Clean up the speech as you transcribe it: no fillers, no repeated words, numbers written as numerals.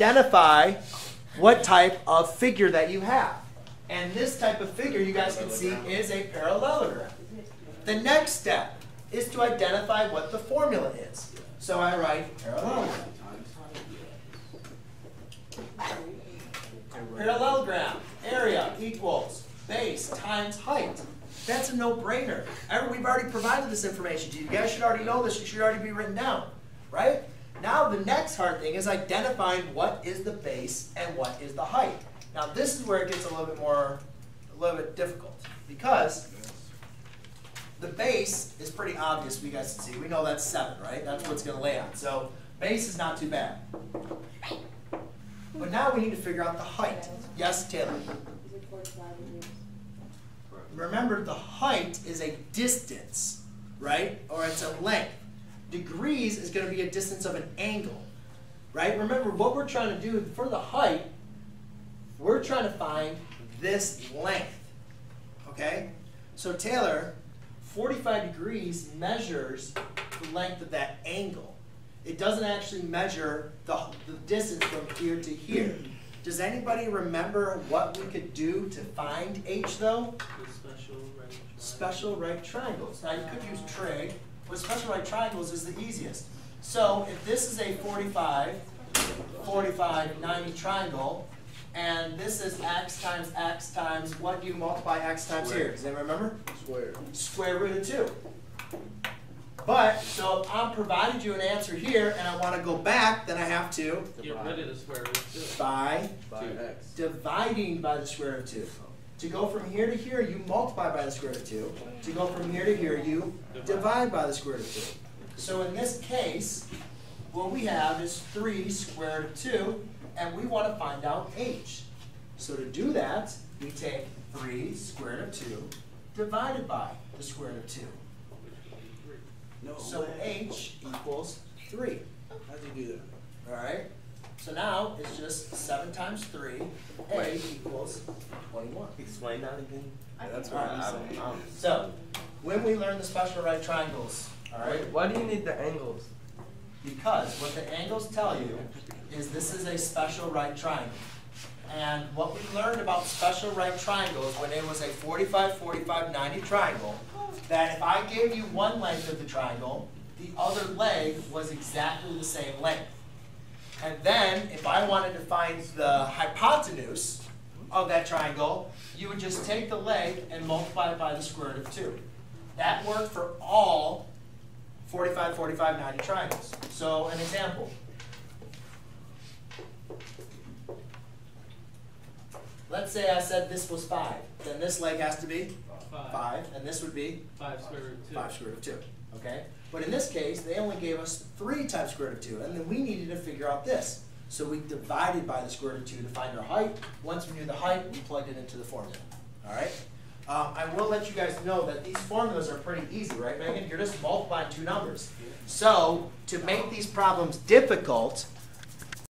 identify what type of figure that you have. And this type of figure, you guys can see, is a parallelogram. The next step is to identify what the formula is. So I write parallelogram. Parallelogram, area equals base times height. That's a no-brainer. We've already provided this information to you. You guys should already know this. It should already be written down, right? Now the next hard thing is identifying what is the base and what is the height. Now this is where it gets a little bit difficult, because the base is pretty obvious. You guys can see. We know that's 7, right? That's what it's going to lay on. So base is not too bad. But now we need to figure out the height. Yes, Taylor? Remember, the height is a distance, right? Or it's a length. Degrees is going to be a distance of an angle, right? Remember, what we're trying to do for the height, we're trying to find this length, okay? So Taylor, 45 degrees measures the length of that angle. It doesn't actually measure the distance from here to here. Does anybody remember what we could do to find h, though? Special right triangles. Now, you could use trig, but special right triangles is the easiest. So if this is a 45, 90 triangle, and this is x times, what do you multiply x times square. Here? Does anyone remember? Square. Square root of 2. But, so if I provided you an answer here and I want to go back, then I have to get rid of the square root of 2. By x. Dividing by the square root of 2. To go from here to here, you multiply by the square root of 2. To go from here to here, you divide by the square root of 2. So in this case, what we have is 3 square root of 2, and we want to find out h. So to do that, we take 3 square root of 2 divided by the square root of 2. No so way. H equals 3. How'd you do that? All right. So now it's just 7 times 3. H equals 21. Explain that again. Yeah, that's what I'm saying. So when we learn the special right triangles, all right. Why do you need the angles? Because what the angles tell you is this is a special right triangle. And what we learned about special right triangles when it was a 45, 45, 90 triangle, that if I gave you one length of the triangle, the other leg was exactly the same length. And then if I wanted to find the hypotenuse of that triangle, you would just take the leg and multiply it by the square root of 2. That worked for all 45, 45, 90 triangles. So an example. Let's say I said this was 5. Then this leg has to be 5, and this would be 5 square root of 2. 5 square root of 2, okay? But in this case, they only gave us 3 times square root of 2, and then we needed to figure out this. So we divided by the square root of 2 to find our height. Once we knew the height, we plugged it into the formula, all right? I will let you guys know that these formulas are pretty easy, right, Megan? You're just multiplying two numbers. So to make these problems difficult,